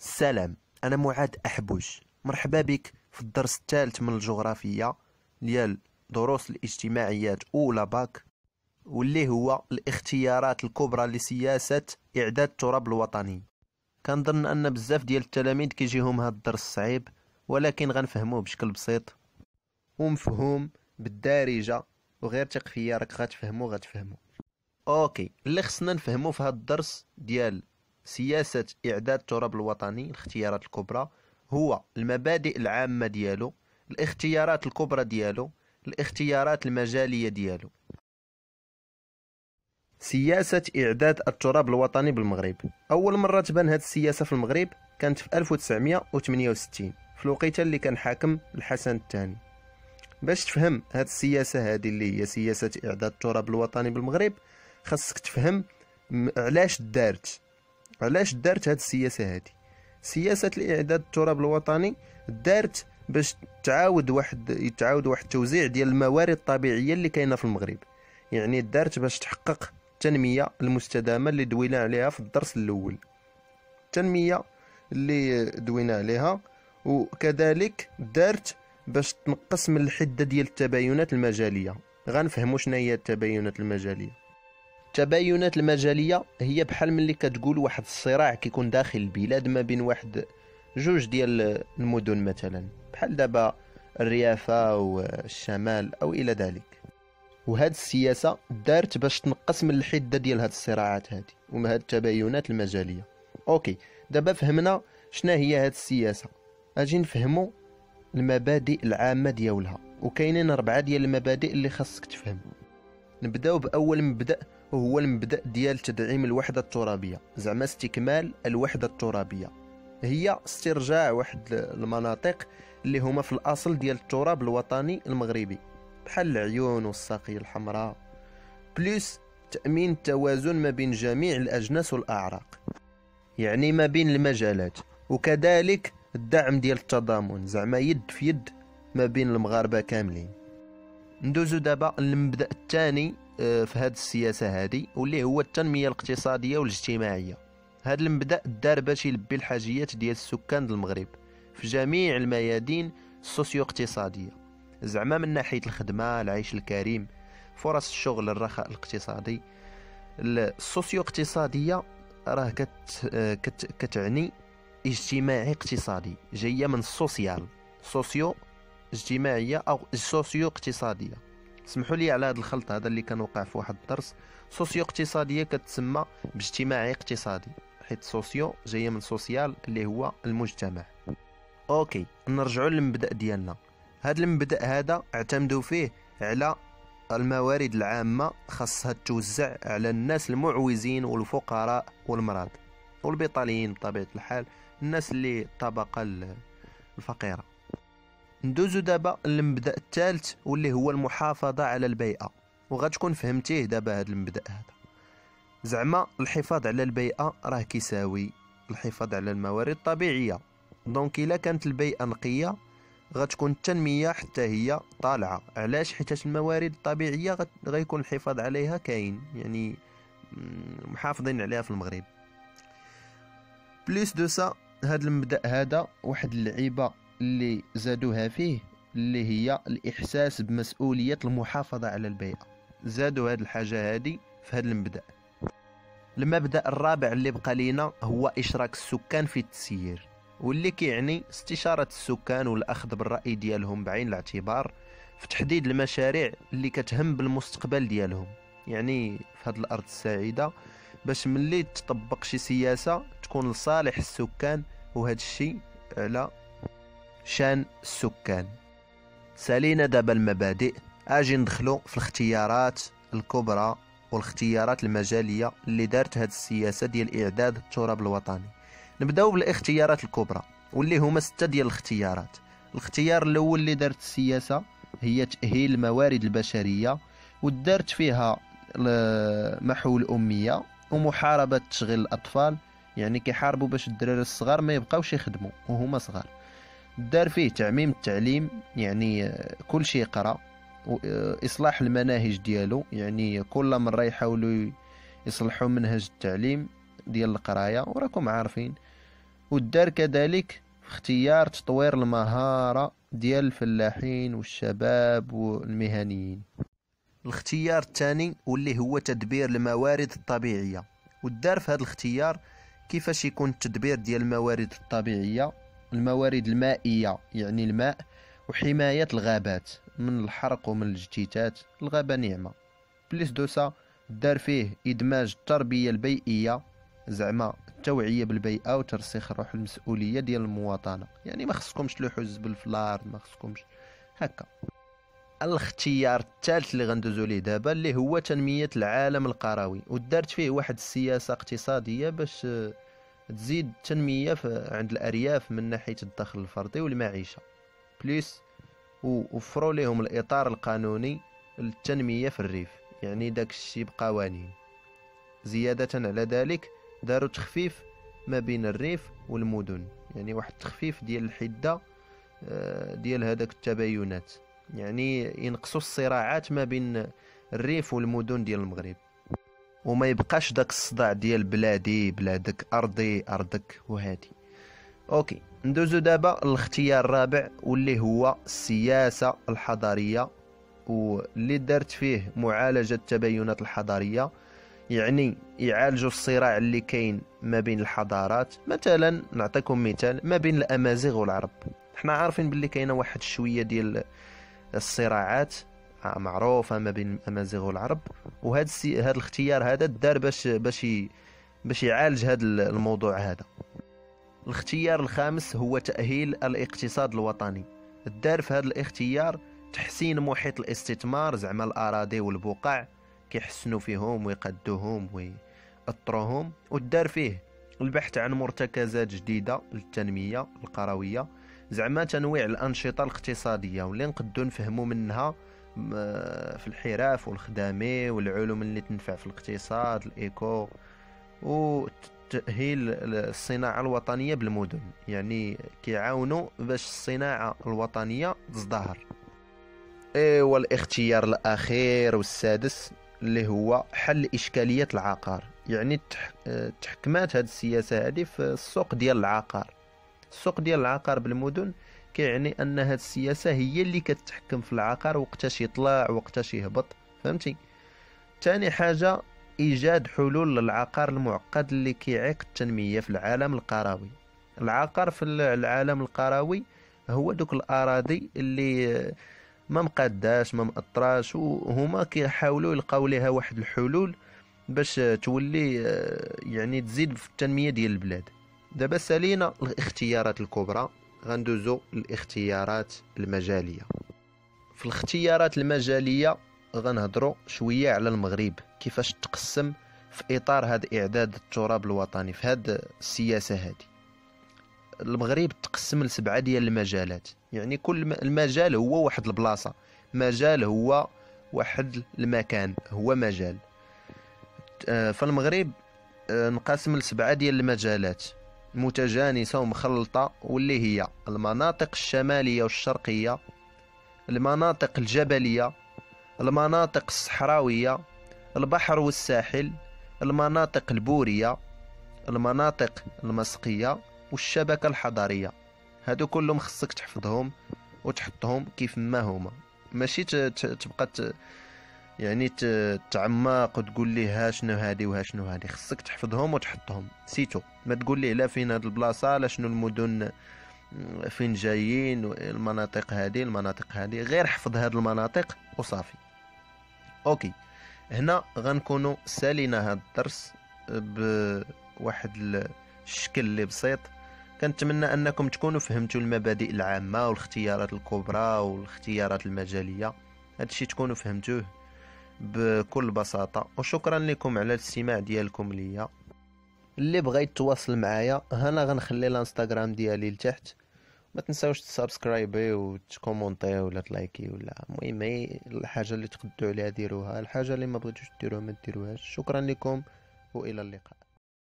السلام، أنا معاذ احبوش، مرحبا بك في الدرس الثالث من الجغرافية ديال دروس الاجتماعيات أولى باك، واللي هو الاختيارات الكبرى لسياسة إعداد التراب الوطني. كنظن أن بزاف ديال التلاميذ كيجيهم هاد الدرس صعيب، ولكن غنفهموه بشكل بسيط ومفهوم بالدارجة، وغير تقفية راك غتفهمو. اوكي، اللي خصنا نفهمو في هاد الدرس ديال سياسة إعداد التراب الوطني الاختيارات الكبرى هو المبادئ العامة ديالو، الاختيارات الكبرى ديالو، الاختيارات المجالية ديالو. سياسة إعداد التراب الوطني بالمغرب، أول مرة تبان هاد السياسة في المغرب كانت في 1968 في الوقيته اللي كان حاكم الحسن الثاني. باش تفهم هاد السياسة هادي اللي هي سياسة إعداد التراب الوطني بالمغرب، خاصك تفهم علاش دارت هاد السياسة هادي. سياسة الإعداد التراب الوطني دارت باش يتعاود واحد التوزيع ديال الموارد الطبيعية اللي كاينة في المغرب، يعني دارت باش تحقق التنمية المستدامة اللي دوينا عليها في الدرس الأول، التنمية اللي دوينا عليها، وكذلك دارت باش تنقص من الحدة ديال التباينات المجالية. غنفهموا شنو هي التباينات المجالية. التباينات المجالية هي بحال ملي كتقول واحد الصراع كيكون داخل البلاد ما بين واحد جوج ديال المدن، مثلا بحال دابا الريافة والشمال او الى ذلك. وهاد السياسة دارت باش تنقص من الحدة ديال هاد الصراعات هادي وهاد التباينات المجالية. اوكي، دابا فهمنا شنو هي هاد السياسة. اجي نفهموا المبادئ العامة ديالها، وكاينين 4 ديال المبادئ اللي خاصك تفهم. نبداو بأول مبدأ، وهو المبدأ ديال تدعيم الوحدة الترابية، زعما استكمال الوحدة الترابية، هي استرجاع واحد المناطق اللي هما في الأصل ديال التراب الوطني المغربي بحال العيون والساقية الحمراء، بلس تأمين التوازن ما بين جميع الأجناس والأعراق، يعني ما بين المجالات، وكذلك الدعم ديال التضامن زعما يد في يد ما بين المغاربة كاملين. ندوزو دابا للمبدأ الثاني في هاد السياسة هادي، واللي هو التنمية الاقتصادية والاجتماعية. هاد المبدأ دار باش يلبي الحاجيات ديال السكان المغرب في جميع الميادين السوسيو اقتصادية، زعما من ناحية الخدمة، العيش الكريم، فرص الشغل، الرخاء الاقتصادي. السوسيو اقتصادية راه كتعني اجتماعي اقتصادي، جاية من السوسيال، سوسيو اجتماعية أو سوسيو اقتصادية. سمحوا لي على هذا الخلط هذا اللي كان وقع في واحد الدرس. سوسيو اقتصادية كتسمى باجتماعي اقتصادي حيت سوسيو جاية من سوسيال اللي هو المجتمع. اوكي، نرجعوا للمبدأ ديالنا. هاد المبدأ هذا اعتمدوا فيه على الموارد العامة، خاصها توزع على الناس المعوزين والفقراء والمرض والبطاليين بطبيعة الحال، الناس اللي الطبقة الفقيرة. ندوزو دابا للمبدأ الثالث، واللي هو المحافظة على البيئة، وغتكون فهمتيه دابا هاد المبدأ هذا. زعما الحفاظ على البيئة راه كيساوي الحفاظ على الموارد الطبيعية، دونك إلا كانت البيئة نقية غتكون التنمية حتى هي طالعة. علاش؟ حيت الموارد الطبيعية غيكون الحفاظ عليها كاين، يعني محافظين عليها في المغرب. بليس دو سا، هاد المبدأ هذا واحد اللعيبة اللي زادوها فيه اللي هي الإحساس بمسؤولية المحافظة على البيئة، زادوا هاد الحاجة هادي في هاد المبدأ. المبدأ الرابع اللي بقى لينا هو إشراك السكان في التسيير، واللي كيعني استشارة السكان والأخذ بالرأي ديالهم بعين الاعتبار في تحديد المشاريع اللي كتهم بالمستقبل ديالهم، يعني في هاد الأرض السعيدة باش ملي تطبق شي سياسة تكون لصالح السكان، وهذا الشيء على شان السكان. سالينا دابا المبادئ، اجي ندخلو في الاختيارات الكبرى والاختيارات المجالية اللي دارت هاد السياسة ديال إعداد التراب الوطني. نبداو بالاختيارات الكبرى، واللي هما 6 ديال الاختيارات. الاختيار الأول اللي دارت السياسة هي تأهيل الموارد البشرية، ودارت فيها محو الأمية ومحاربة تشغيل الأطفال، يعني كيحاربوا باش الدراري الصغار ما يبقاوش يخدموا وهما صغار. دار فيه تعميم التعليم، يعني كل شيء يقرا، واصلاح المناهج ديالو، يعني كل مره يحاولوا يصلحوا منهج التعليم ديال القرايه وراكم عارفين. والدار كذلك في اختيار تطوير المهارة ديال الفلاحين والشباب والمهنيين. الاختيار الثاني واللي هو تدبير الموارد الطبيعية، والدار في هذا الاختيار كيفاش يكون التدبير ديال الموارد الطبيعية، الموارد المائية يعني الماء، وحماية الغابات من الحرق ومن الاجتثاث، الغابة نعمة. بليس دوسا دار فيه إدماج التربية البيئية، زعما التوعية بالبيئة وترسيخ روح المسؤولية ديال المواطنة، يعني ما خصكمش تلوحوا الزبل في الأرض، ما خصكمش هكا. الاختيار الثالث اللي غندوزو ليه دابا اللي هو تنمية العالم القروي، ودارت فيه واحد السياسة اقتصادية باش تزيد التنمية عند الأرياف من ناحية الدخل الفردي والمعيشة، بليس ووفروا لهم الإطار القانوني للتنمية في الريف، يعني داك الشيء بقوانين. زيادة على ذلك داروا تخفيف ما بين الريف والمدن، يعني واحد التخفيف ديال الحدة ديال هذاك التباينات، يعني ينقصوا الصراعات ما بين الريف والمدن ديال المغرب، وما يبقاش داك الصداع ديال بلادي بلادك أرضي أرضك وهادي. أوكي، ندوزو دابا الاختيار الرابع واللي هو السياسة الحضرية، واللي دارت فيه معالجة التباينات الحضارية، يعني يعالجوا الصراع اللي كاين ما بين الحضارات. مثلا نعطيكم مثال ما بين الأمازيغ والعرب، حنا عارفين باللي كاينه واحد شويه ديال الصراعات معروفه ما بين الأمازيغ والعرب، وهذا هذا الاختيار هذا دار باش يعالج هذا الموضوع هذا. الاختيار الخامس هو تأهيل الاقتصاد الوطني، دار في هذا الاختيار تحسين محيط الاستثمار، زعما الأراضي والبقع كيحسنوا فيهم ويقدوهم ويأطروهم، ودار فيه البحث عن مرتكزات جديدة للتنمية القروية، زعما تنويع الأنشطة الاقتصادية واللي نقدو نفهمو منها في الحراف والخدامي والعلوم اللي تنفع في الاقتصاد الإيكو، وتأهيل الصناعة الوطنية بالمدن، يعني كيعاونوا باش الصناعة الوطنية تزدهر. ايوا الاختيار الأخير والسادس اللي هو حل إشكالية العقار، يعني تحكمات هذه السياسة هذه في السوق ديال العقار. السوق ديال العقار بالمدن كيعني أن هذه السياسة هي اللي كتحكم في العقار، وقتاش يطلع وقتاش يهبط، فهمتي؟ ثاني حاجة إيجاد حلول للعقار المعقد اللي كيعيق التنمية في العالم القروي. العقار في العالم القروي هو دوك الأراضي اللي ما مقداش ما مأطراش، وهما كيحاولوا يلقاو ليها واحد الحلول باش تولي يعني تزيد في التنمية ديال البلاد. دابا سالينا الاختيارات الكبرى، غندوزو الاختيارات المجالية. في الاختيارات المجالية غنهضروا شوية على المغرب كيفاش تقسم في إطار هذا إعداد التراب الوطني. في هذه السياسة هذه المغرب تقسم ل7 ديال المجالات، يعني كل المجال هو واحد البلاصة، مجال هو واحد المكان، هو مجال. فالمغرب نقسم ل7 ديال المجالات متجانسة ومخلطة، واللي هي المناطق الشمالية والشرقية، المناطق الجبلية، المناطق الصحراوية، البحر والساحل، المناطق البورية، المناطق المسقية، والشبكة الحضرية. هادو كلهم خصك تحفظهم وتحطهم كيف ما هما، ماشي تبقى يعني تعمق وتقول لي ها شنو هادي وها شنو هادي، خصك تحفظهم وتحطهم سيتو، ما تقول لي لا فين هاد البلاصه لا شنو المدن فين جايين المناطق هادي المناطق هادي، غير حفظ هاد المناطق وصافي. اوكي، هنا غنكونوا سالينا هاد الدرس بواحد الشكل اللي بسيط. كنتمنى انكم تكونوا فهمتوا المبادئ العامه والاختيارات الكبرى والاختيارات المجاليه، هادشي تكونوا فهمتوه بكل بساطه. وشكرا لكم على الاستماع ديالكم ليا. اللي بغى يتواصل معايا انا غنخلي الانستغرام ديالي لتحت، ما تنساوش تسبسكرايبي وتكومونطي ولا تلايكي، ولا المهم الحاجه اللي تقدروا عليها ديروها، الحاجه اللي ما بغيتوش ديروها ما ديروهاش. شكرا لكم والى اللقاء.